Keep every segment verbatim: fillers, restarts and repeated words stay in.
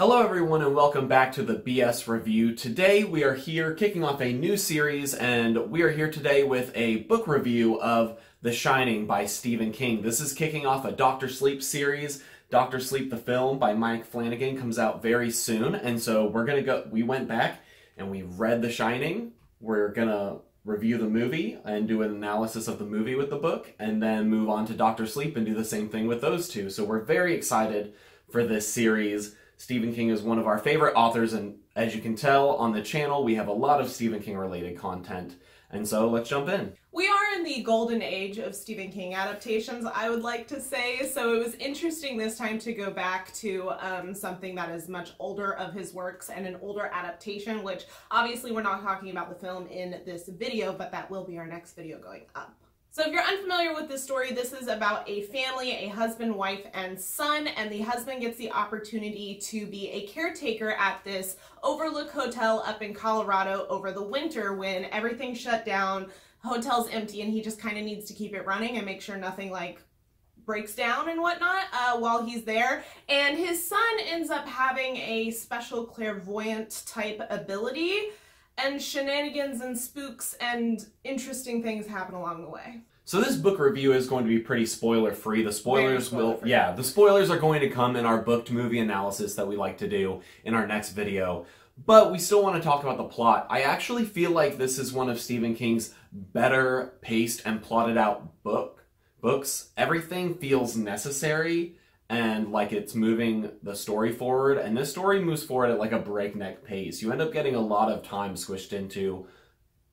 Hello everyone and welcome back to the B S Review. Today we are here kicking off a new series and we are here today with a book review of The Shining by Stephen King. This is kicking off a Doctor Sleep series. Doctor Sleep the film by Mike Flanagan comes out very soon, and so we're gonna go, we went back and we read The Shining. We're gonna review the movie and do an analysis of the movie with the book and then move on to Doctor Sleep and do the same thing with those two. So we're very excited for this series. Stephen King is one of our favorite authors, and as you can tell on the channel, we have a lot of Stephen King related content. And so let's jump in. We are in the golden age of Stephen King adaptations, I would like to say. So it was interesting this time to go back to um, something that is much older of his works and an older adaptation, which obviously we're not talking about the film in this video, but that will be our next video going up. So if you're unfamiliar with this story, this is about a family, a husband, wife, and son, and the husband gets the opportunity to be a caretaker at this Overlook Hotel up in Colorado over the winter when everything shut down, hotel's empty, and he just kind of needs to keep it running and make sure nothing like breaks down and whatnot uh, while he's there. And his son ends up having a special clairvoyant type ability, and shenanigans and spooks and interesting things happen along the way. So this book review is going to be pretty spoiler free. The spoilers spoiler will, free. yeah, the spoilers are going to come in our booked movie analysis that we like to do in our next video. But we still want to talk about the plot. I actually feel like this is one of Stephen King's better paced and plotted out book books. Everything feels necessary and like it's moving the story forward, and this story moves forward at like a breakneck pace. You end up getting a lot of time squished into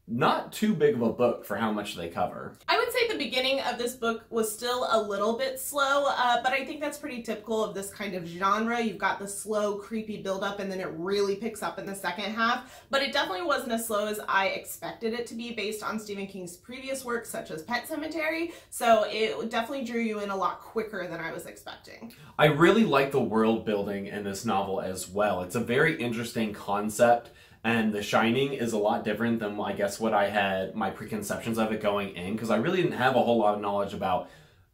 not too big of a book for how much they cover. I would say the beginning of this book was still a little bit slow, uh, but I think that's pretty typical of this kind of genre. You've got the slow, creepy buildup, and then it really picks up in the second half, but it definitely wasn't as slow as I expected it to be based on Stephen King's previous works, such as Pet Sematary, so it definitely drew you in a lot quicker than I was expecting. I really like the world building in this novel as well. It's a very interesting concept, and The Shining is a lot different than, I guess, what I had my preconceptions of it going in, because I really didn't have a whole lot of knowledge about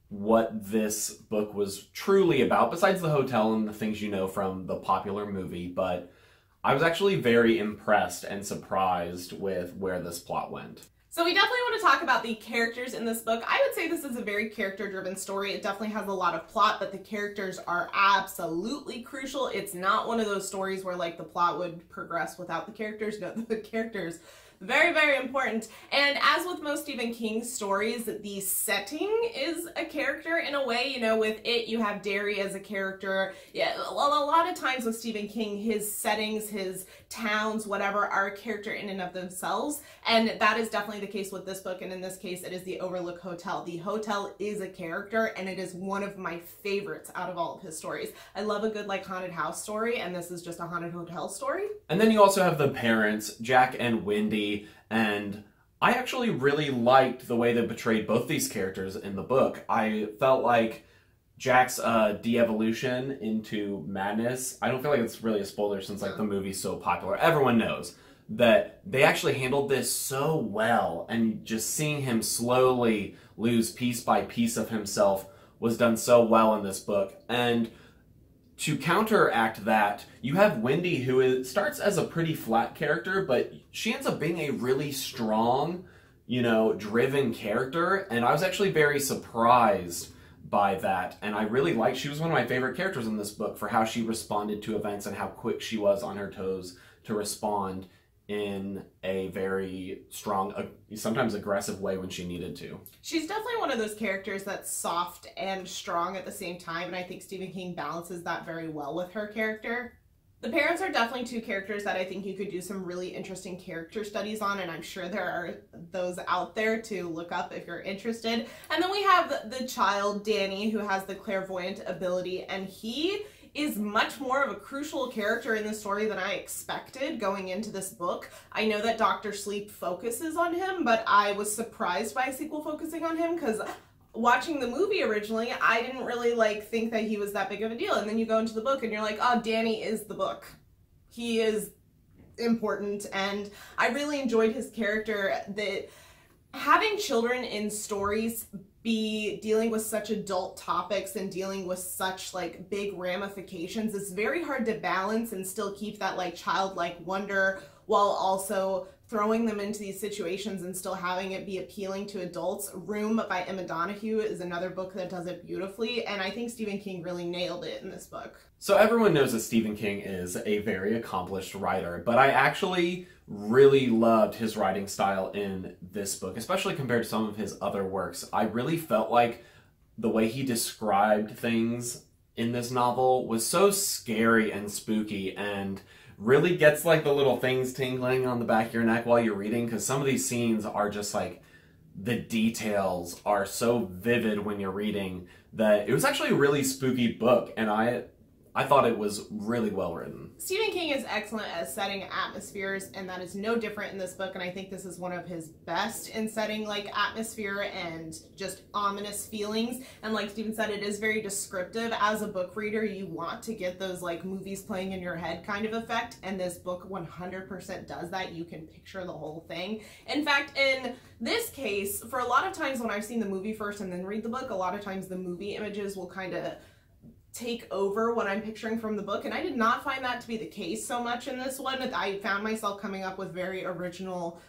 what this book was truly about, besides the hotel and the things you know from the popular movie, but I was actually very impressed and surprised with where this plot went. So we definitely want to talk about the characters in this book. I would say this is a very character-driven story. It definitely has a lot of plot, but the characters are absolutely crucial. It's not one of those stories where like the plot would progress without the characters. No, the characters, very, very important. And as with most Stephen King stories, the setting is a character in a way. You know, with it, you have Derry as a character. Yeah, a lot of times with Stephen King, his settings, his towns, whatever, are a character in and of themselves. And that is definitely the case with this book, and in this case it is the Overlook Hotel. The hotel is a character, and it is one of my favorites out of all of his stories. I love a good like haunted house story, and this is just a haunted hotel story. And then you also have the parents, Jack and Wendy, and I actually really liked the way they portrayed both these characters in the book. I felt like Jack's uh, de-evolution into madness, I don't feel like it's really a spoiler since like the movie's so popular, everyone knows, that they actually handled this so well, and just seeing him slowly lose piece by piece of himself was done so well in this book. And to counteract that, you have Wendy, who is, starts as a pretty flat character, but she ends up being a really strong, you know, driven character, and I was actually very surprised by that, and I really liked, she was one of my favorite characters in this book for how she responded to events and how quick she was on her toes to respond in a very strong, uh, sometimes aggressive way when she needed to. She's definitely one of those characters that's soft and strong at the same time, and I think Stephen King balances that very well with her character. The parents are definitely two characters that I think you could do some really interesting character studies on, and I'm sure there are those out there to look up if you're interested. And then we have the child, Danny, who has the clairvoyant ability, and he is much more of a crucial character in the story than I expected going into this book. I know that Doctor Sleep focuses on him, but I was surprised by a sequel focusing on him, because watching the movie originally, I didn't really like think that he was that big of a deal. And then you go into the book and you're like, oh, Danny is the book. He is important, and I really enjoyed his character. That having children in stories be dealing with such adult topics and dealing with such like big ramifications, it's very hard to balance and still keep that like childlike wonder while also throwing them into these situations and still having it be appealing to adults. Room by Emma Donoghue is another book that does it beautifully, and I think Stephen King really nailed it in this book. So everyone knows that Stephen King is a very accomplished writer, but I actually really loved his writing style in this book, especially compared to some of his other works. I really felt like the way he described things in this novel was so scary and spooky and really gets like the little things tingling on the back of your neck while you're reading, because some of these scenes are just like, the details are so vivid when you're reading that it was actually a really spooky book, and I I thought it was really well written. Stephen King is excellent at setting atmospheres, and that is no different in this book, and I think this is one of his best in setting like atmosphere and just ominous feelings. And like Stephen said, it is very descriptive. As a book reader, you want to get those like movies playing in your head kind of effect, and this book one hundred percent does that. You can picture the whole thing. In fact, in this case, for a lot of times when I've seen the movie first and then read the book, a lot of times the movie images will kind of take over what I'm picturing from the book, and I did not find that to be the case so much in this one. I found myself coming up with very original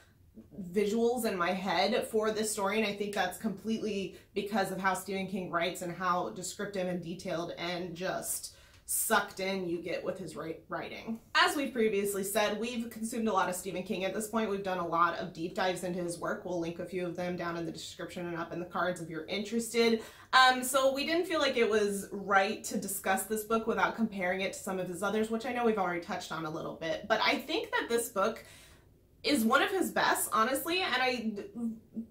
visuals in my head for this story, and I think that's completely because of how Stephen King writes and how descriptive and detailed and just sucked in you get with his writing. As we've previously said, we've consumed a lot of Stephen King at this point. We've done a lot of deep dives into his work. We'll link a few of them down in the description and up in the cards if you're interested. Um, so we didn't feel like it was right to discuss this book without comparing it to some of his others, which I know we've already touched on a little bit, but I think that this book is one of his best, honestly, and I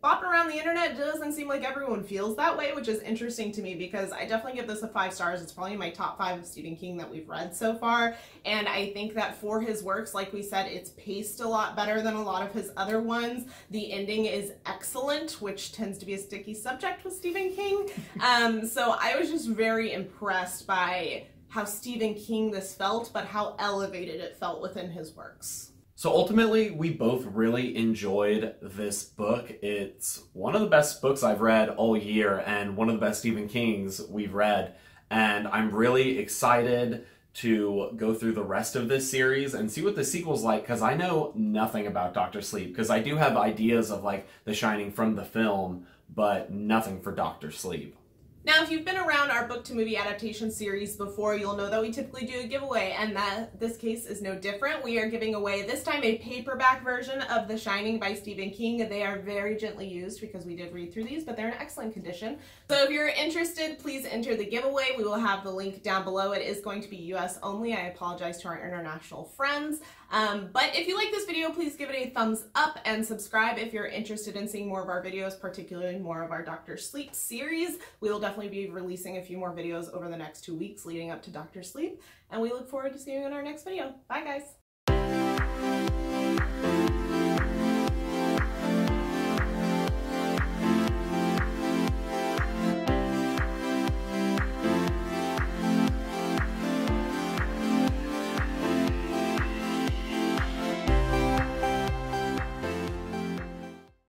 bopping around the internet, doesn't seem like everyone feels that way, which is interesting to me because I definitely give this a five stars. It's probably my top five of Stephen King that we've read so far, and I think that for his works, like we said, it's paced a lot better than a lot of his other ones. The ending is excellent, which tends to be a sticky subject with Stephen King. Um, so I was just very impressed by how Stephen King this felt, but how elevated it felt within his works. So ultimately, we both really enjoyed this book. It's one of the best books I've read all year and one of the best Stephen Kings we've read. And I'm really excited to go through the rest of this series and see what the sequel's like, because I know nothing about Doctor Sleep, because I do have ideas of like The Shining from the film, but nothing for Doctor Sleep. Now, if you've been around our book to movie adaptation series before, you'll know that we typically do a giveaway, and that this case is no different. We are giving away this time a paperback version of The Shining by Stephen King. They are very gently used because we did read through these, but they're in excellent condition. So if you're interested, please enter the giveaway. We will have the link down below. It is going to be U S only. I apologize to our international friends. Um, but if you like this video, please give it a thumbs up and subscribe if you're interested in seeing more of our videos, particularly more of our Doctor Sleep series. We will definitely Definitely be releasing a few more videos over the next two weeks leading up to Doctor Sleep, and we look forward to seeing you in our next video. Bye guys!